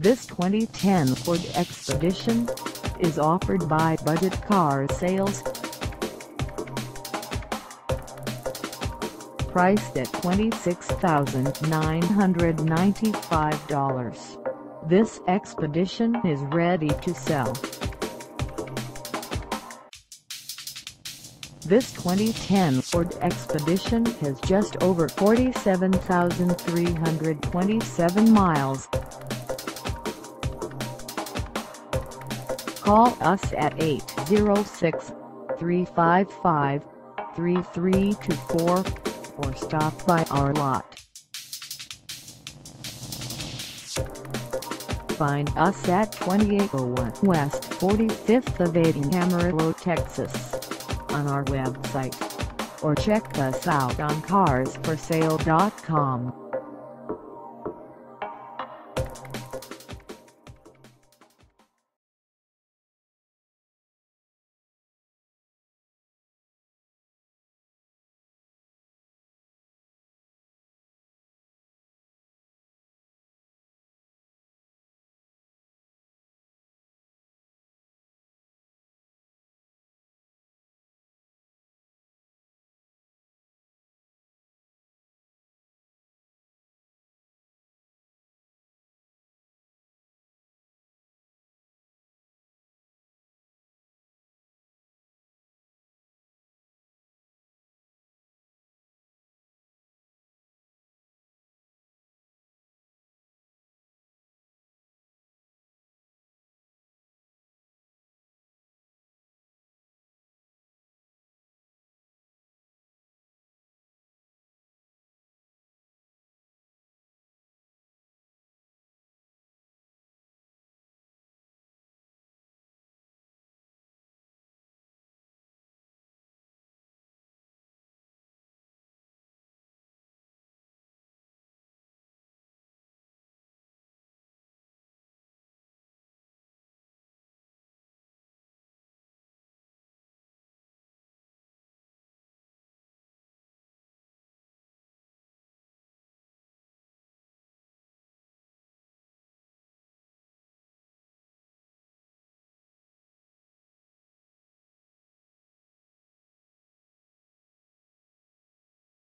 This 2010 Ford Expedition is offered by Budget Car Sales. Priced at $26,995, this Expedition is ready to sell. This 2010 Ford Expedition has just over 47,327 miles. Call us at 806-355-3324 or stop by our lot. Find us at 2801 West 45th Ave in Amarillo, Texas, on our website, or check us out on carsforsale.com.